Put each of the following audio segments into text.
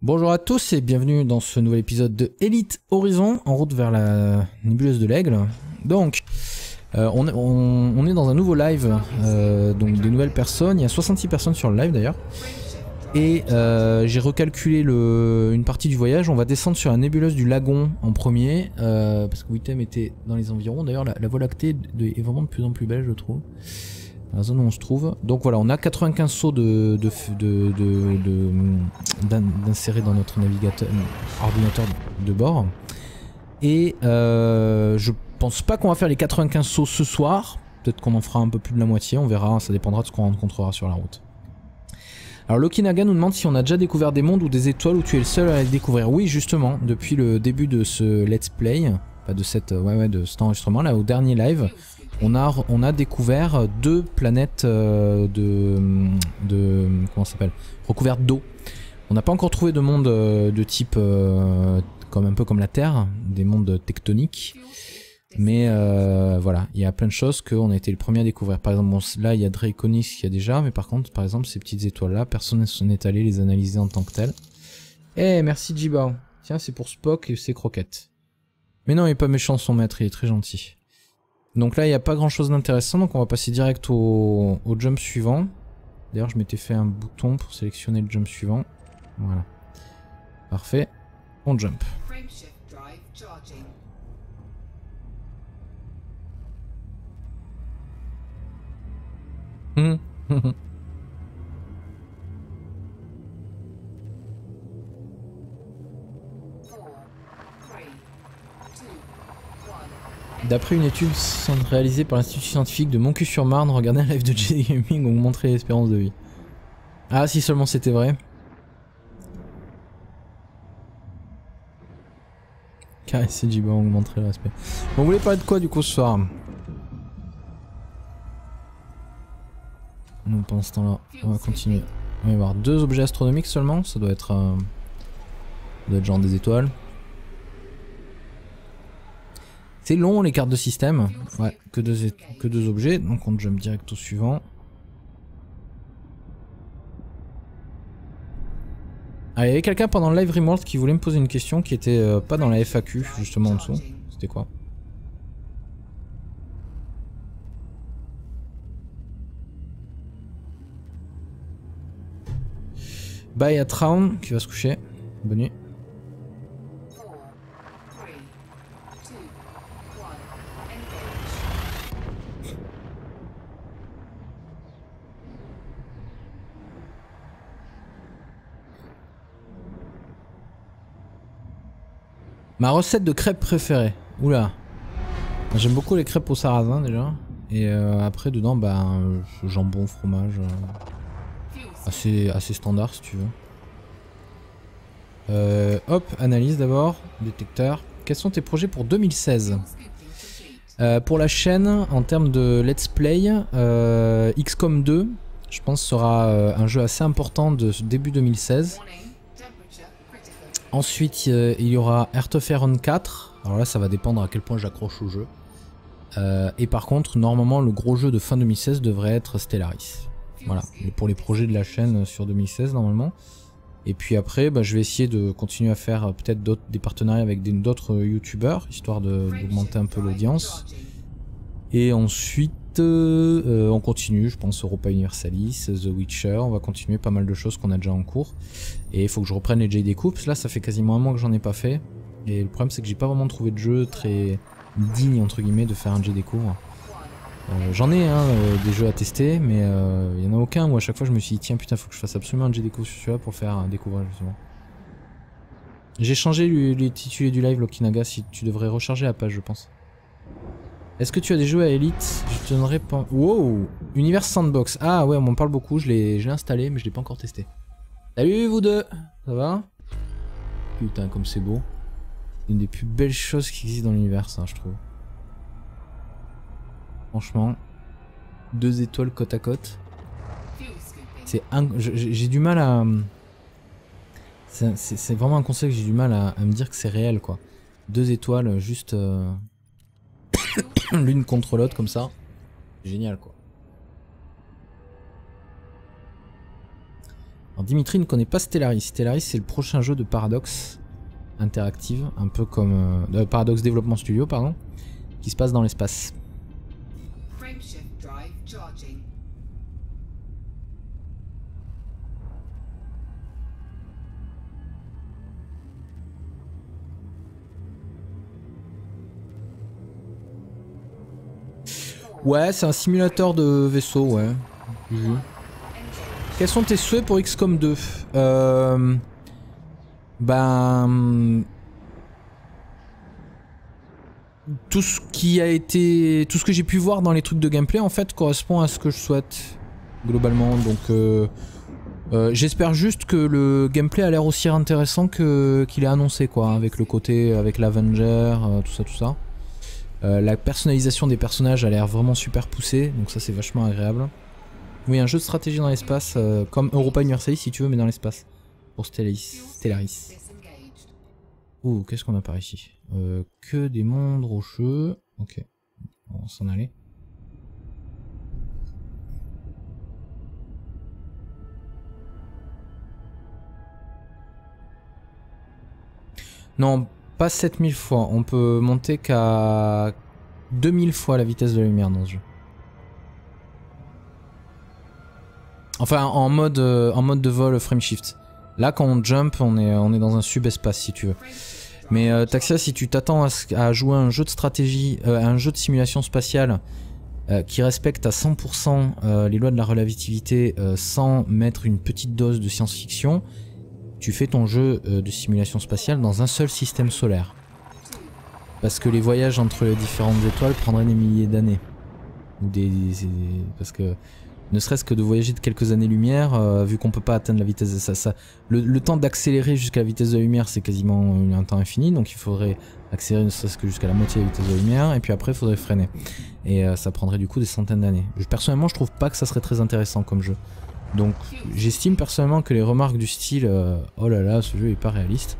Bonjour à tous et bienvenue dans ce nouvel épisode de Elite Horizon, en route vers la nébuleuse de l'Aigle. Donc, on est dans un nouveau live, donc des nouvelles personnes, il y a 66 personnes sur le live d'ailleurs. Et j'ai recalculé une partie du voyage. On va descendre sur la nébuleuse du Lagon en premier, parce que Wittem était dans les environs. D'ailleurs la Voie Lactée est vraiment de plus en plus belle, je trouve, la zone où on se trouve. Donc voilà, on a 95 sauts d'insérer dans notre navigateur, ordinateur de bord. Et je pense pas qu'on va faire les 95 sauts ce soir. Peut-être qu'on en fera un peu plus de la moitié, on verra, ça dépendra de ce qu'on rencontrera sur la route. Alors Loki Naga nous demande si on a déjà découvert des mondes ou des étoiles où tu es le seul à les découvrir. Oui, justement, depuis le début de ce let's play, de cet enregistrement là, au dernier live, on a découvert deux planètes comment ça s'appelle, recouvertes d'eau. On n'a pas encore trouvé de monde de type comme un peu comme la Terre, des mondes tectoniques. Mais voilà, il y a plein de choses qu'on a été le premier à découvrir. Par exemple, bon, là il y a Draconis qu'il y a déjà, mais par contre, par exemple, ces petites étoiles là, personne n'est allé les analyser en tant que telles. Eh, merci Jibao. Tiens, c'est pour Spock et ses croquettes. Mais non, il est pas méchant son maître, il est très gentil. Donc là, il n'y a pas grand chose d'intéressant, donc on va passer direct au jump suivant. D'ailleurs, je m'étais fait un bouton pour sélectionner le jump suivant. Voilà. Parfait. On jump. D'après une étude réalisée par l'Institut scientifique de Montcuq-sur-Marne, regardez un live de JD Gaming où on montrait l'espérance de vie. Ah, si seulement c'était vrai. Caresser Jibao, on montrait l'aspect. Bon, vous voulez parler de quoi du coup ce soir ? Donc pendant ce temps-là, on va continuer. On va y avoir deux objets astronomiques seulement. Ça doit être genre des étoiles. C'est long les cartes de système. Ouais, que deux objets. Donc on jump direct au suivant. Ah, il y avait quelqu'un pendant le live Rimworld qui voulait me poser une question qui était pas dans la FAQ justement en dessous. C'était quoi ? Bah, il y a Traon qui va se coucher. Bonne nuit. Ma recette de crêpes préférée. Oula. J'aime beaucoup les crêpes au sarrasin déjà. Et après dedans, bah, jambon, fromage... Assez standard si tu veux. Hop, analyse d'abord, détecteur. Quels sont tes projets pour 2016 ? Pour la chaîne, en termes de let's play, XCOM 2, je pense sera un jeu assez important de début 2016. Ensuite, il y aura Hearts of Iron 4. Alors là, ça va dépendre à quel point j'accroche au jeu. Et par contre, normalement, le gros jeu de fin 2016 devrait être Stellaris. Voilà, pour les projets de la chaîne sur 2016 normalement. Et puis après, bah, je vais essayer de continuer à faire peut-être des partenariats avec d'autres youtubeurs, histoire d'augmenter un peu l'audience. Et ensuite, on continue, je pense, Europa Universalis, The Witcher, on va continuer pas mal de choses qu'on a déjà en cours. Et il faut que je reprenne les JD Coupes, là ça fait quasiment un mois que j'en ai pas fait. Et le problème c'est que j'ai pas vraiment trouvé de jeu très digne, entre guillemets, de faire un JD Coupes. J'en ai des jeux à tester, mais il n'y en a aucun où à chaque fois je me suis dit tiens putain faut que je fasse absolument un JDK sur celui-là pour faire découvrir justement. J'ai changé le titulé du live Loki Naga, si tu devrais recharger la page je pense. Est-ce que tu as des jeux à Elite? Je te donnerai pas... Wow, Univers Sandbox, ah ouais on m'en parle beaucoup, je l'ai installé mais je l'ai pas encore testé. Salut vous deux, ça va? Putain comme c'est beau. Une des plus belles choses qui existent dans l'univers ça je trouve. Franchement, deux étoiles côte à côte, c'est j'ai du mal à... C'est vraiment un concept que j'ai du mal à me dire que c'est réel quoi. Deux étoiles juste l'une contre l'autre comme ça, génial quoi. Alors Dimitri ne connaît pas Stellaris. Stellaris, c'est le prochain jeu de Paradox Interactive, un peu comme Paradox Development Studio, pardon, qui se passe dans l'espace. Ouais, c'est un simulateur de vaisseau, ouais. Mmh. Quels sont tes souhaits pour XCOM 2 ? Ben... tout ce qui a été... tout ce que j'ai pu voir dans les trucs de gameplay, en fait, correspond à ce que je souhaite, globalement. Donc, j'espère juste que le gameplay a l'air aussi intéressant que qu'il est annoncé, quoi. Avec le côté... avec l'Avenger, tout ça, tout ça. La personnalisation des personnages a l'air vraiment super poussée, donc ça c'est vachement agréable. Oui, un jeu de stratégie dans l'espace, comme Europa Universalis si tu veux, mais dans l'espace. Pour Stellaris. Ouh, qu'est-ce qu'on a par ici? Que des mondes rocheux. Ok, on va s'en aller. Non, pas 7000 fois, on peut monter qu'à 2000 fois la vitesse de la lumière dans ce jeu. Enfin en mode de vol frameshift. Là quand on jump on est dans un subespace si tu veux. Mais Taxia, si tu t'attends à jouer à un jeu de stratégie, un jeu de simulation spatiale qui respecte à 100% les lois de la relativité sans mettre une petite dose de science-fiction, tu fais ton jeu de simulation spatiale dans un seul système solaire. Parce que les voyages entre les différentes étoiles prendraient des milliers d'années. Ou parce que ne serait-ce que de voyager de quelques années-lumière, vu qu'on peut pas atteindre la vitesse de ça. Le temps d'accélérer jusqu'à la vitesse de la lumière, c'est quasiment un temps infini. Donc il faudrait accélérer ne serait-ce que jusqu'à la moitié de la vitesse de la lumière. Et puis après, il faudrait freiner. Et ça prendrait du coup des centaines d'années. Personnellement, je trouve pas que ça serait très intéressant comme jeu. Donc j'estime personnellement que les remarques du style « oh là là, ce jeu est pas réaliste »,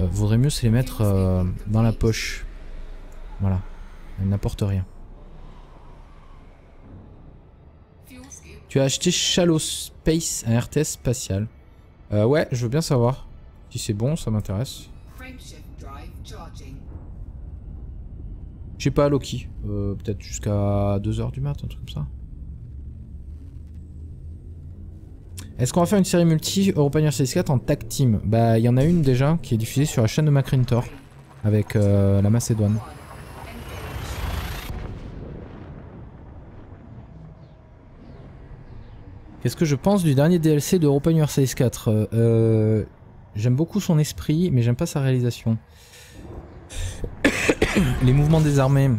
vaudrait mieux se les mettre dans la poche. Voilà, elles n'apportent rien. Tu as acheté Shallow Space, un RTS spatial. Ouais, je veux bien savoir. Si c'est bon, ça m'intéresse. Je sais pas, Loki. Peut-être jusqu'à 2h du mat, un truc comme ça. Est-ce qu'on va faire une série multi Europa Universalis 4 en tag team? Bah il y en a une déjà qui est diffusée sur la chaîne de MacRintor avec la Macédoine. Qu'est-ce que je pense du dernier DLC de Europa Universalis 4? J'aime beaucoup son esprit mais j'aime pas sa réalisation. Les mouvements des armées...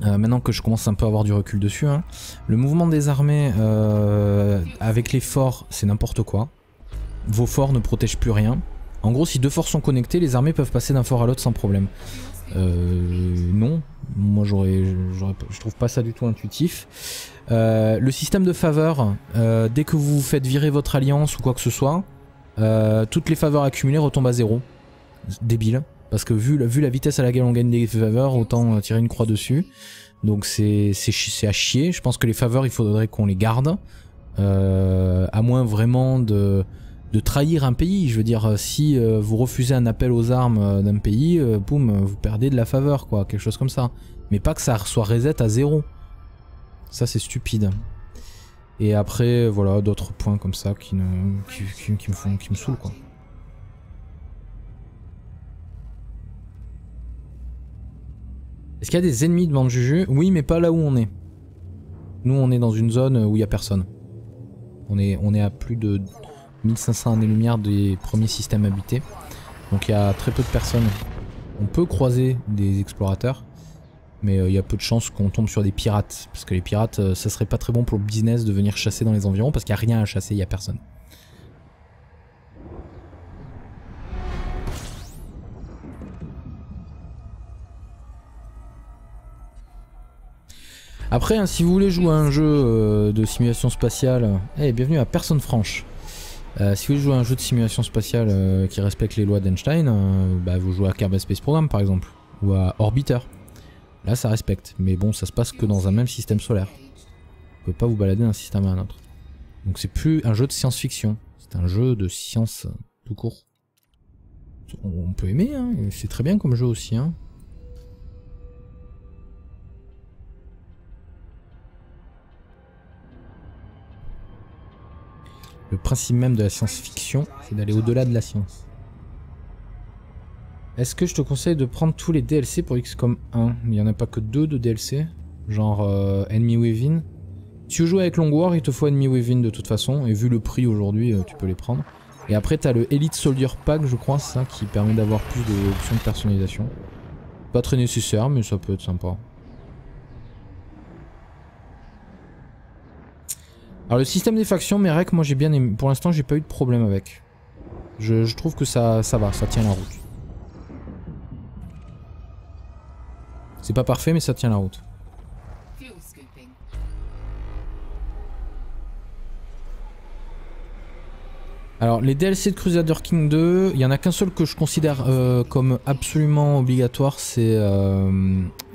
maintenant que je commence un peu à avoir du recul dessus, hein. Le mouvement des armées avec les forts, c'est n'importe quoi. Vos forts ne protègent plus rien. En gros, si deux forts sont connectés, les armées peuvent passer d'un fort à l'autre sans problème. Non, moi je trouve pas ça du tout intuitif. Le système de faveur, dès que vous faites virer votre alliance ou quoi que ce soit, toutes les faveurs accumulées retombent à zéro. Débile. Parce que vu la vitesse à laquelle on gagne des faveurs, autant tirer une croix dessus. Donc c'est à chier. Je pense que les faveurs, il faudrait qu'on les garde. À moins vraiment de trahir un pays. Je veux dire, si vous refusez un appel aux armes d'un pays, boum, vous perdez de la faveur, quoi. Quelque chose comme ça. Mais pas que ça soit reset à zéro. Ça, c'est stupide. Et après, voilà, d'autres points comme ça qui me saoulent, quoi. Est-ce qu'il y a des ennemis? Demande Juju. Oui, mais pas là où on est. Nous, on est dans une zone où il n'y a personne. On est à plus de 1500 années-lumière des premiers systèmes habités. Donc il y a très peu de personnes. On peut croiser des explorateurs, mais il y a peu de chances qu'on tombe sur des pirates. Parce que les pirates, ça serait pas très bon pour le business de venir chasser dans les environs, parce qu'il n'y a rien à chasser, il n'y a personne. Après, hein, si vous voulez jouer à un jeu de simulation spatiale, bienvenue à Personne Franche. Si vous voulez jouer à un jeu de simulation spatiale qui respecte les lois d'Einstein, bah, vous jouez à Kerbal Space Program par exemple, ou à Orbiter. Là, ça respecte, mais bon, ça se passe que dans un même système solaire. Vous ne pouvez pas vous balader d'un système à un autre. Donc c'est plus un jeu de science-fiction, c'est C'est un jeu de science tout court. On peut aimer, hein, c'est très bien comme jeu aussi. Hein. Le principe même de la science-fiction, c'est d'aller au-delà de la science. Est-ce que je te conseille de prendre tous les DLC pour XCOM 1? Il n'y en a pas que 2 de DLC, genre Enemy Within. Si tu joues avec Long War, il te faut Enemy Within de toute façon, et vu le prix aujourd'hui, tu peux les prendre. Et après t'as le Elite Soldier Pack, je crois, ça, qui permet d'avoir plus d'options de personnalisation. Pas très nécessaire, mais ça peut être sympa. Alors le système des factions, mes recs, moi j'ai bien aimé. Pour l'instant, j'ai pas eu de problème avec. Je trouve que ça va, ça tient la route. C'est pas parfait, mais ça tient la route. Alors, les DLC de Crusader King 2, il n'y en a qu'un seul que je considère comme absolument obligatoire, c'est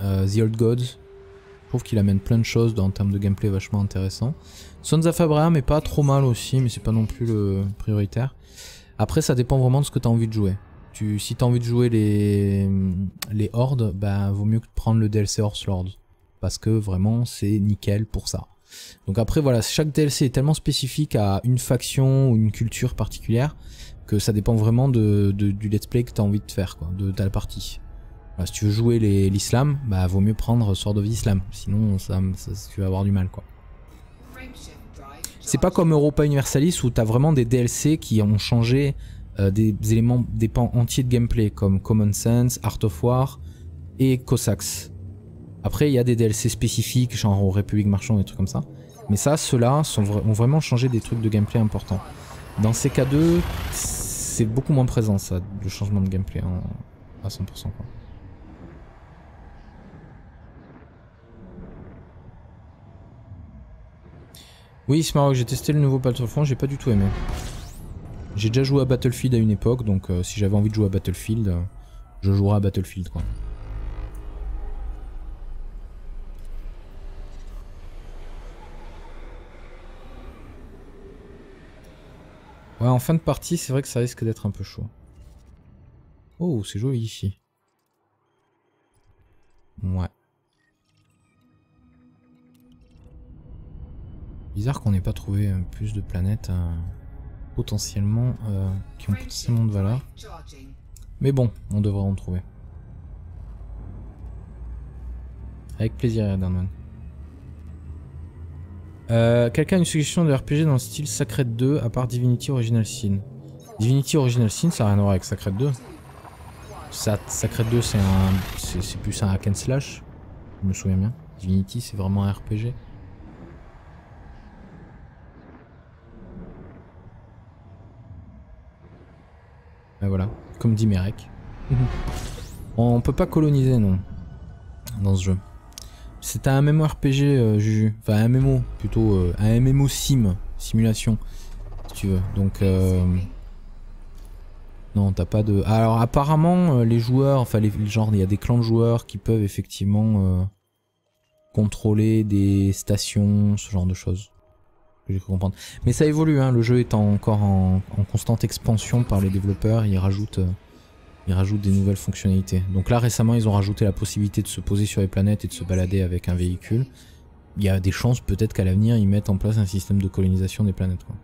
The Old Gods. Je trouve qu'il amène plein de choses en termes de gameplay vachement intéressant. Sons of Abraham est pas trop mal aussi, mais c'est pas non plus le prioritaire. Après, ça dépend vraiment de ce que tu as envie de jouer. Si t'as envie de jouer les hordes, bah vaut mieux que prendre le DLC Horse Lord. Parce que vraiment c'est nickel pour ça. Donc après voilà, chaque DLC est tellement spécifique à une faction ou une culture particulière que ça dépend vraiment du let's play que t'as envie de faire, quoi, de la partie. Voilà, si tu veux jouer l'islam, bah vaut mieux prendre Sword of Islam, sinon tu vas avoir du mal, quoi. C'est pas comme Europa Universalis où t'as vraiment des DLC qui ont changé des éléments, des pans entiers de gameplay comme Common Sense, Art of War et Cossacks. Après il y a des DLC spécifiques genre aux Républiques marchandes et trucs comme ça, mais ça, ceux-là ont vraiment changé des trucs de gameplay importants. Dans CK2 c'est beaucoup moins présent ça, le changement de gameplay hein, à 100%, quoi. Oui, c'est marrant, j'ai testé le nouveau Battlefront, j'ai pas du tout aimé. J'ai déjà joué à Battlefield à une époque, donc si j'avais envie de jouer à Battlefield, je jouerais à Battlefield, quoi. Ouais, en fin de partie, c'est vrai que ça risque d'être un peu chaud. Oh, c'est joli ici. Ouais. Bizarre qu'on n'ait pas trouvé plus de planètes... potentiellement qui ont potentiellement de valeur, mais bon, on devrait en trouver avec plaisir. Erdanman, quelqu'un a une suggestion de RPG dans le style Sacred 2 à part Divinity Original Sin? Divinity Original Sin, ça n'a rien à voir avec Sacred 2. Sacred 2 c'est plus un hack and slash, je me souviens bien. Divinity c'est vraiment un RPG. Ben voilà, comme dit Merek. On peut pas coloniser, non, dans ce jeu. C'est un MMORPG, Juju. Enfin, un MMO, plutôt. Un MMO sim, simulation, si tu veux. Donc, non, t'as pas de... Alors, apparemment, les joueurs, enfin, genre, il y a des clans de joueurs qui peuvent, effectivement, contrôler des stations, ce genre de choses. J'ai cru comprendre. Mais ça évolue, hein, le jeu est encore en constante expansion par les développeurs, ils rajoutent des nouvelles fonctionnalités. Donc là récemment ils ont rajouté la possibilité de se poser sur les planètes et de se balader avec un véhicule. Il y a des chances peut-être qu'à l'avenir ils mettent en place un système de colonisation des planètes, quoi.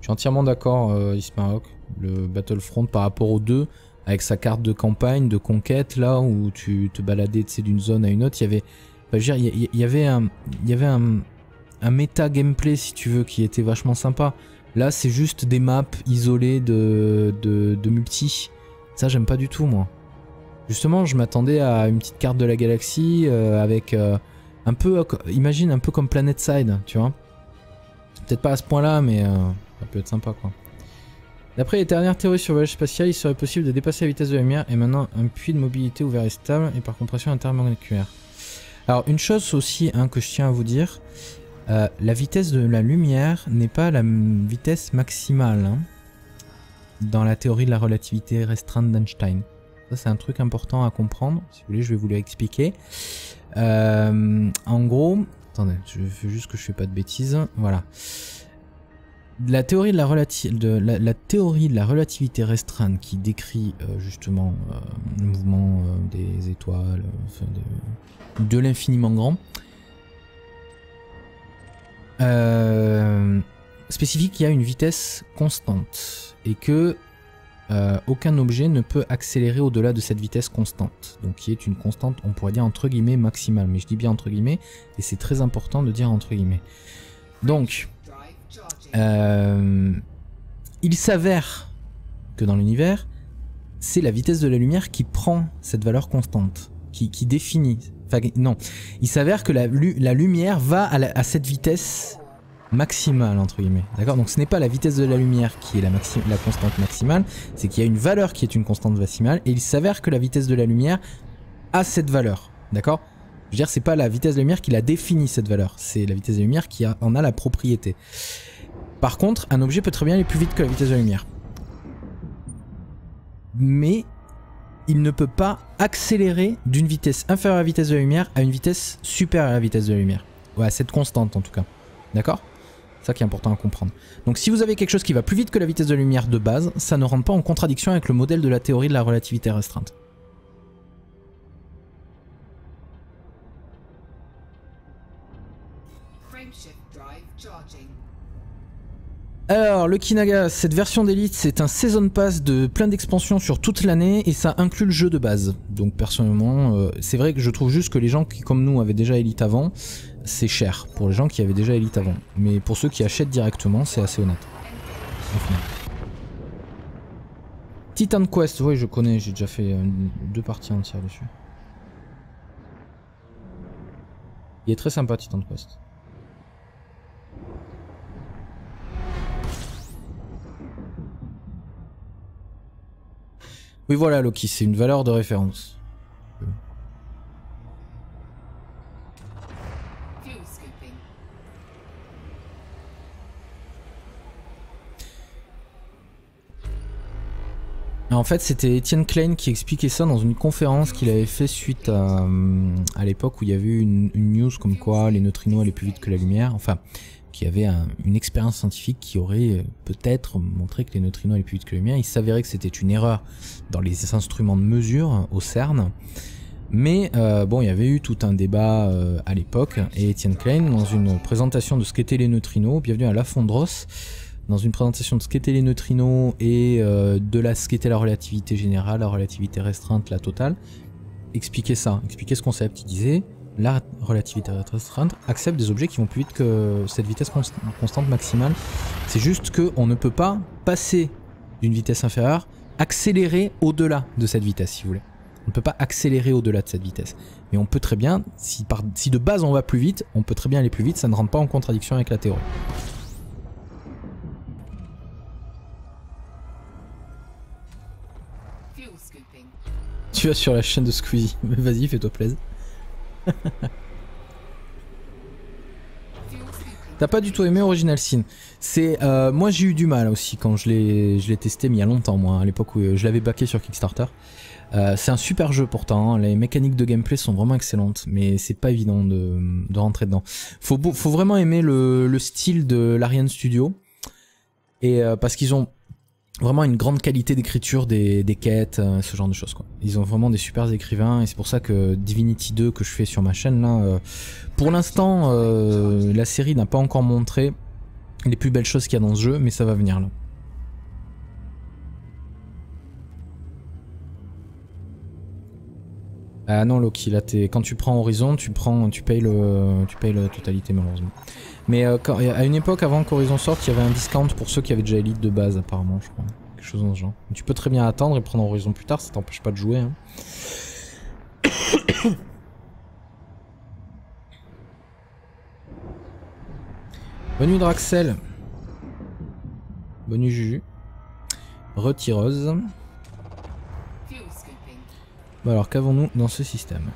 Je suis entièrement d'accord, Ismaroc. Le Battlefront par rapport aux deux, avec sa carte de campagne, de conquête, là où tu te baladais d'une zone à une autre, il y avait, ben, je veux dire, il y avait un méta gameplay, si tu veux, qui était vachement sympa. Là, c'est juste des maps isolées de multi. Ça, j'aime pas du tout, moi. Justement, je m'attendais à une petite carte de la galaxie avec un peu, imagine un peu comme Planetside, tu vois. Peut-être pas à ce point-là, mais ça peut être sympa, quoi. D'après les dernières théories sur le voyage spatial, il serait possible de dépasser la vitesse de la lumière et maintenant un puits de mobilité ouvert et stable et par compression intermoléculaire. Alors une chose aussi, hein, que je tiens à vous dire, la vitesse de la lumière n'est pas la vitesse maximale, hein, dans la théorie de la relativité restreinte d'Einstein. Ça, c'est un truc important à comprendre. Si vous voulez, je vais vous l'expliquer. En gros, attendez, je veux juste que je ne fais pas de bêtises. Voilà. La théorie de la relativité restreinte qui décrit justement le mouvement des étoiles, enfin de l'infiniment grand, spécifie qu'il y a une vitesse constante et que aucun objet ne peut accélérer au-delà de cette vitesse constante, donc qui est une constante, on pourrait dire entre guillemets maximale, mais je dis bien entre guillemets et c'est très important de dire entre guillemets. Donc il s'avère que dans l'univers, c'est la vitesse de la lumière qui prend cette valeur constante, qui définit. Enfin, non, il s'avère que la lumière va à cette vitesse maximale, entre guillemets. D'accord ? Donc ce n'est pas la vitesse de la lumière qui est la constante maximale, c'est qu'il y a une valeur qui est une constante maximale, et il s'avère que la vitesse de la lumière a cette valeur. D'accord ? Je veux dire, c'est pas la vitesse de la lumière qui la définit, cette valeur, c'est la vitesse de la lumière qui en a la propriété. Par contre, un objet peut très bien aller plus vite que la vitesse de la lumière. Mais il ne peut pas accélérer d'une vitesse inférieure à la vitesse de la lumière à une vitesse supérieure à la vitesse de la lumière. Ouais, cette constante en tout cas. D'accord ? C'est ça qui est important à comprendre. Donc si vous avez quelque chose qui va plus vite que la vitesse de la lumière de base, ça ne rentre pas en contradiction avec le modèle de la théorie de la relativité restreinte. Alors, Loki Naga, cette version d'Elite, c'est un Season Pass de plein d'expansions sur toute l'année et ça inclut le jeu de base. Donc personnellement, c'est vrai que je trouve juste que les gens qui, comme nous, avaient déjà Elite avant, c'est cher pour les gens qui avaient déjà Elite avant. Mais pour ceux qui achètent directement, c'est assez honnête. Enfin. Titan Quest, oui je connais, j'ai déjà fait deux parties entières dessus. Il est très sympa Titan Quest. Oui voilà Loki, c'est une valeur de référence. En fait c'était Etienne Klein qui expliquait ça dans une conférence qu'il avait fait suite à l'époque où il y avait eu une news comme quoi les neutrinos allaient plus vite que la lumière, enfin qu'il y avait une expérience scientifique qui aurait peut-être montré que les neutrinos allaient plus vite que la lumière. Il s'avérait que c'était une erreur dans les instruments de mesure au CERN, mais bon il y avait eu tout un débat à l'époque et Etienne Klein dans une présentation de ce qu'étaient les neutrinos, bienvenue à La Fondros, dans une présentation de ce qu'étaient les neutrinos et ce qu'était la relativité générale, la relativité restreinte, la totale, expliquer ça, expliquer ce concept. Il disait la relativité restreinte accepte des objets qui vont plus vite que cette vitesse constante maximale, c'est juste qu'on ne peut pas passer d'une vitesse inférieure, accélérer au-delà de cette vitesse si vous voulez. On ne peut pas accélérer au-delà de cette vitesse, mais on peut très bien, si de base on va plus vite, on peut très bien aller plus vite, ça ne rentre pas en contradiction avec la théorie. Tu vas sur la chaîne de Squeezie, vas-y fais-toi plaisir. T'as pas du tout aimé Original Sin? C'est moi j'ai eu du mal aussi quand je l'ai testé, mais il y a longtemps, moi à l'époque où je l'avais backé sur Kickstarter. C'est un super jeu pourtant, hein, les mécaniques de gameplay sont vraiment excellentes, mais c'est pas évident de rentrer dedans. Faut vraiment aimer le style de l'Ariane Studio et parce qu'ils ont vraiment une grande qualité d'écriture des quêtes, ce genre de choses quoi. Ils ont vraiment des super écrivains et c'est pour ça que Divinity 2 que je fais sur ma chaîne là, pour l'instant la série n'a pas encore montré les plus belles choses qu'il y a dans ce jeu, mais ça va venir là. Ah non Loki, là quand tu prends Horizon, tu payes la totalité malheureusement. Mais à une époque avant qu'Horizon sorte, il y avait un discount pour ceux qui avaient déjà Elite de base apparemment, je crois. Quelque chose dans ce genre. Tu peux très bien attendre et prendre Horizon plus tard, ça t'empêche pas de jouer. Hein. Bonne nuit Draxel. Bonne nuit Juju. Retireuse. Bon alors qu'avons-nous dans ce système?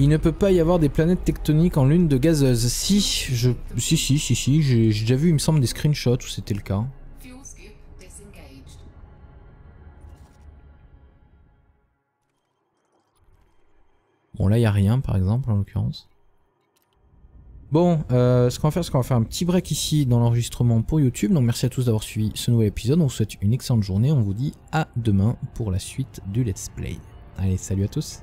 Il ne peut pas y avoir des planètes tectoniques en lune de gazeuse. Si, j'ai déjà vu il me semble des screenshots où c'était le cas. Bon, là, il n'y a rien, par exemple, en l'occurrence. Bon, ce qu'on va faire, c'est qu'on va faire un petit break ici dans l'enregistrement pour YouTube. Donc, merci à tous d'avoir suivi ce nouvel épisode. On vous souhaite une excellente journée. On vous dit à demain pour la suite du Let's Play. Allez, salut à tous!